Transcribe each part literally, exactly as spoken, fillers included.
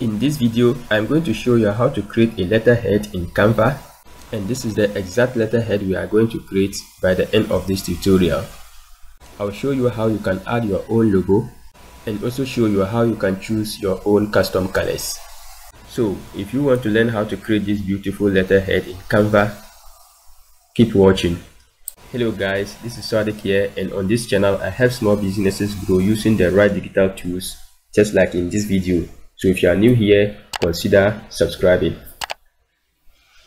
In this video, I'm going to show you how to create a letterhead in Canva, and this is the exact letterhead we are going to create by the end of this tutorial. I'll show you how you can add your own logo and also show you how you can choose your own custom colors. So if you want to learn how to create this beautiful letterhead in Canva, keep watching. Hello guys, this is Sadiq here, and on this channel I help small businesses grow using the right digital tools, just like in this video. So if you are new here, consider subscribing.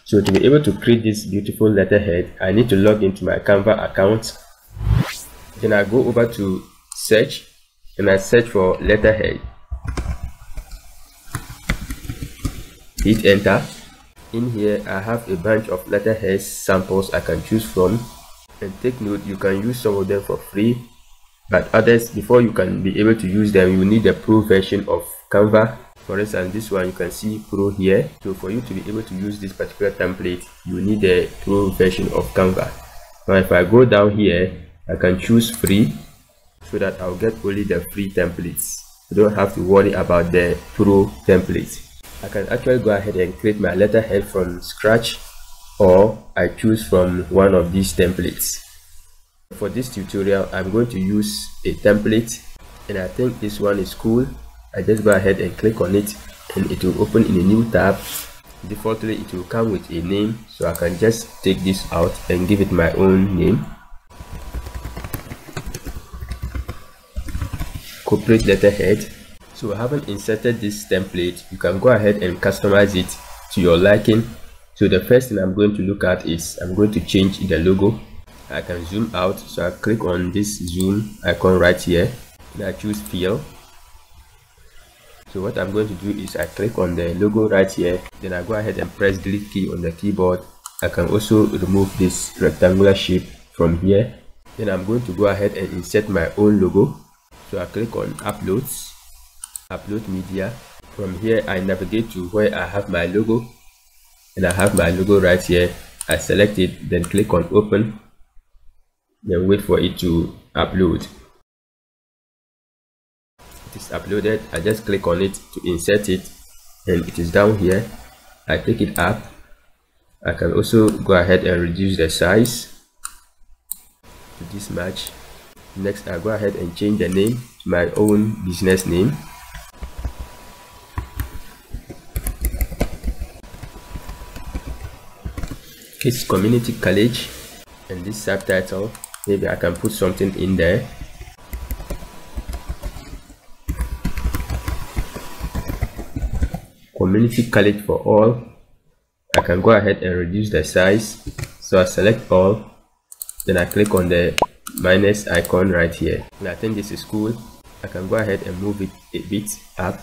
So to be able to create this beautiful letterhead, I need to log into my Canva account. Then I go over to search and I search for letterhead. Hit enter. In here I have a bunch of letterhead samples I can choose from, and take note, you can use some of them for free, but others, before you can be able to use them, you need the pro version of Canva. For instance, this one, you can see pro here. So for you to be able to use this particular template, you need the pro version of Canva. Now if I go down here, I can choose free, so that I'll get only the free templates. I don't have to worry about the pro templates. I can actually go ahead and create my letterhead from scratch, or I choose from one of these templates. For this tutorial, I'm going to use a template, and I think this one is cool. I just go ahead and click on it, and it will open in a new tab. Defaultly, it will come with a name, so I can just take this out and give it my own name. Corporate letterhead. So having inserted this template, you can go ahead and customize it to your liking. So the first thing I'm going to look at is I'm going to change the logo. I can zoom out, so I click on this zoom icon right here, and I choose fill. So what I'm going to do is I click on the logo right here, then I go ahead and press delete key on the keyboard. I can also remove this rectangular shape from here. Then I'm going to go ahead and insert my own logo. So I click on uploads, upload media. From here I navigate to where I have my logo, and I have my logo right here. I select it, then click on open, then wait for it to upload. It is uploaded. I just click on it to insert it, and it is down here. I pick it up. I can also go ahead and reduce the size to this much. Next, I go ahead and change the name to my own business name. Kids Community College, and this subtitle, maybe I can put something in there. Community College for all. I can go ahead and reduce the size, so I select all, then I click on the minus icon right here, and I think this is cool. I can go ahead and move it a bit up.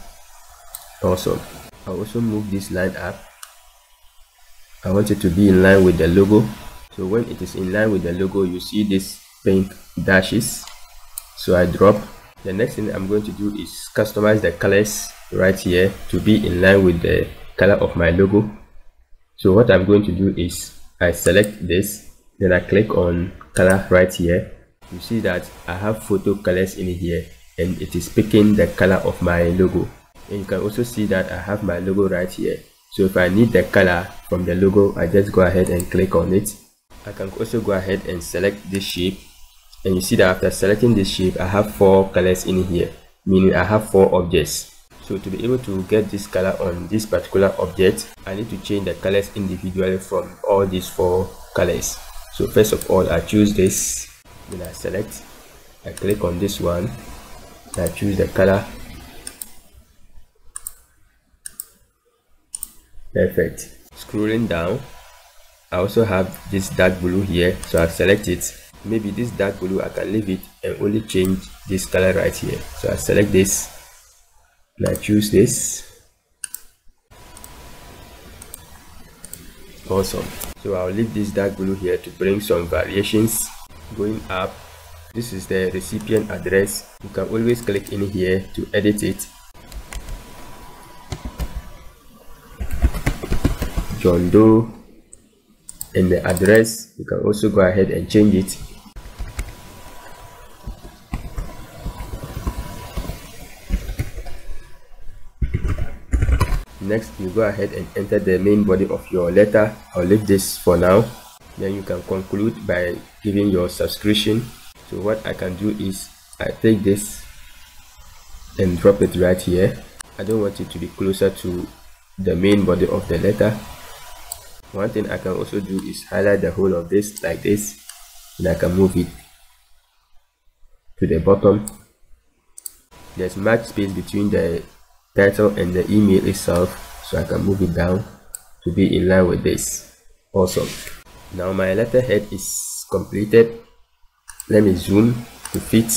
Awesome. I'll also move this line up. I want it to be in line with the logo. So when it is in line with the logo, you see this pink dashes, so I drop. The next thing I'm going to do is customize the colors right here to be in line with the color of my logo. So what I'm going to do is I select this, then I click on color right here. You see that I have photo colors in here, and it is picking the color of my logo. And you can also see that I have my logo right here. So if I need the color from the logo, I just go ahead and click on it. I can also go ahead and select this shape, and you see that after selecting this shape, I have four colors in here, meaning I have four objects. So to be able to get this color on this particular object, I need to change the colors individually from all these four colors. So first of all, I choose this, then I select, I click on this one, I choose the color. Perfect. Scrolling down, I also have this dark blue here, so I select it. Maybe this dark blue, I can leave it and only change this color right here. So I select this, and I choose this. Awesome. So I'll leave this dark blue here to bring some variations. Going up, this is the recipient address. You can always click in here to edit it. John Doe, and the address, you can also go ahead and change it. Next, you go ahead and enter the main body of your letter. I'll leave this for now. Then you can conclude by giving your subscription. So what I can do is I take this and drop it right here. I don't want it to be closer to the main body of the letter. One thing I can also do is highlight the whole of this like this, and I can move it to the bottom. There's much space between the title and the email itself, so I can move it down to be in line with this. Awesome. Now my letterhead is completed. Let me zoom to fit.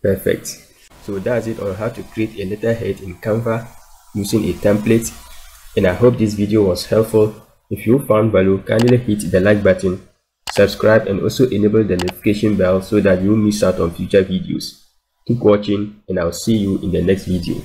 Perfect. So that's it on how to create a letterhead in Canva using a template, and I hope this video was helpful. If you found value, kindly hit the like button, subscribe, and also enable the notification bell so that you won't miss out on future videos. Keep watching, and I'll see you in the next video.